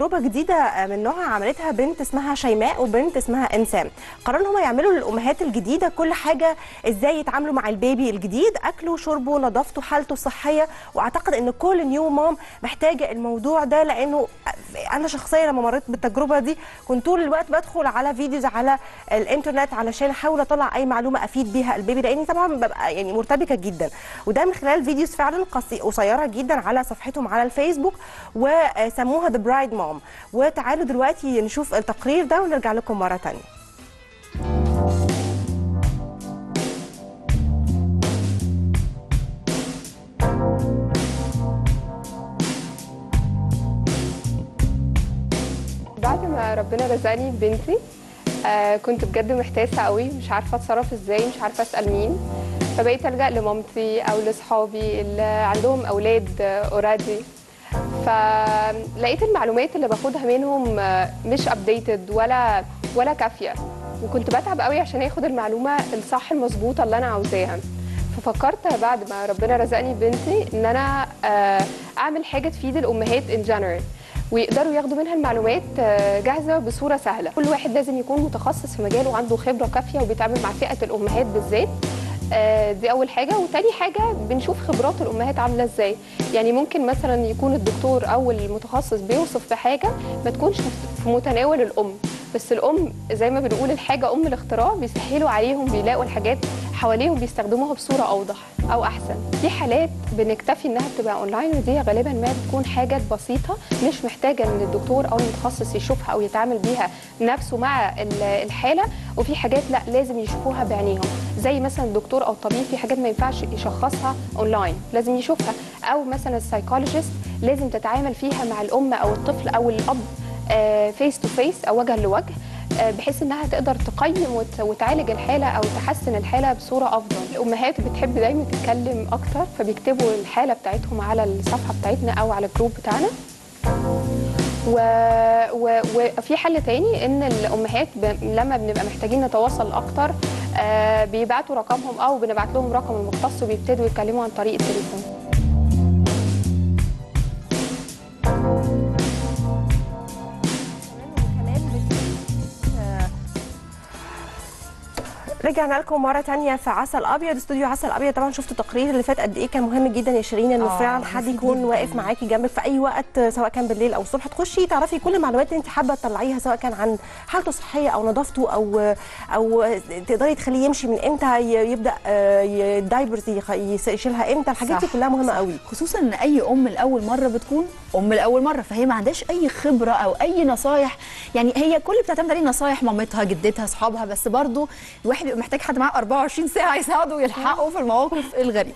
تجربة جديدة من نوعها عملتها بنت اسمها شيماء وبنت اسمها إنسان. قرروا ان هم يعملوا للأمهات الجديدة كل حاجة، ازاي يتعاملوا مع البيبي الجديد، أكله شربه نظافته حالته الصحية. وأعتقد ان كل نيو مام محتاجة الموضوع ده، لأنه أنا شخصيا لما مريت بالتجربة دي كنت طول الوقت بدخل على فيديوز على الإنترنت علشان أحاول أطلع أي معلومة أفيد بيها البيبي، لأني طبعا ببقى مرتبكة جدا، وده من خلال فيديوز فعلا قصيرة جدا على صفحتهم على الفيسبوك، وسموها ذا برايد. وتعالوا دلوقتي نشوف التقرير ده ونرجع لكم مرة تانية. بعد ما ربنا رزقني ببنتي كنت بجد محتاسة قوي، مش عارفة اتصرف ازاي، مش عارفة اسأل مين، فبقيت ألجأ لمامتي او لاصحابي اللي عندهم اولاد اوريدي. فلقيت المعلومات اللي باخدها منهم مش ابديتد ولا كافيه، وكنت بتعب قوي عشان اخد المعلومه الصح المظبوطه اللي انا عاوزاها. ففكرت بعد ما ربنا رزقني بنتي ان انا اعمل حاجه تفيد الامهات ان جنرال، ويقدروا ياخدوا منها المعلومات جاهزه بصوره سهله. كل واحد لازم يكون متخصص في مجاله وعنده خبره كافيه وبيتعامل مع فئه الامهات بالذات، دي أول حاجة. وتاني حاجة بنشوف خبرات الأمهات عاملة إزاي، يعني ممكن مثلا يكون الدكتور أو المتخصص بيوصف بحاجة ما تكونش في متناول الأم، بس الأم زي ما بنقول الحاجة أم الاختراع، بيسهلوا عليهم بيلاقوا الحاجات حواليهم بيستخدموها بصورة أوضح أو أحسن. في حالات بنكتفي إنها بتبقى أونلاين، ودي غالبا ما بتكون حاجات بسيطة مش محتاجة إن الدكتور أو المتخصص يشوفها أو يتعامل بيها نفسه مع الحالة، وفي حاجات لا لازم يشوفوها بعينيهم، زي مثلا الدكتور أو الطبيب في حاجات ما ينفعش يشخصها أونلاين لازم يشوفها، أو مثلا السايكولوجيست لازم تتعامل فيها مع الأم أو الطفل أو الأب فيس تو فيس أو وجها لوجه، بحيث انها تقدر تقيم وتعالج الحاله او تحسن الحاله بصوره افضل. الامهات بتحب دايما تتكلم اكتر، فبيكتبوا الحاله بتاعتهم على الصفحه بتاعتنا او على الجروب بتاعنا. وفي حل تاني ان الامهات لما بنبقى محتاجين نتواصل اكتر بيبعتوا رقمهم او بنبعت لهم رقم المختص وبيبتدوا يتكلموا عن طريق التليفون. رجعنا لكم مره ثانيه في عسل ابيض، استوديو عسل ابيض. طبعا شفتوا التقرير اللي فات قد ايه كان مهم جدا يا شيرين، انه فعلا حد يكون واقف معاكي جنبك في اي وقت، سواء كان بالليل او الصبح، تخشي تعرفي كل المعلومات اللي انت حابه تطلعيها، سواء كان عن حالته الصحيه او نظافته او تقدري تخليه يمشي من امتى، يبدا الدايبرز يشيلها امتى، الحاجات دي كلها مهمه قوي، خصوصا ان اي ام لاول مره بتكون ام لاول مره، فهي ما عندهاش اي خبره او اي نصايح، يعني هي كل بتعتمد على نصايح مامتها جدتها اصحابها، بس برضو الواحد محتاج حد معاه 24 ساعة يساعده ويلحقه في المواقف الغريبة.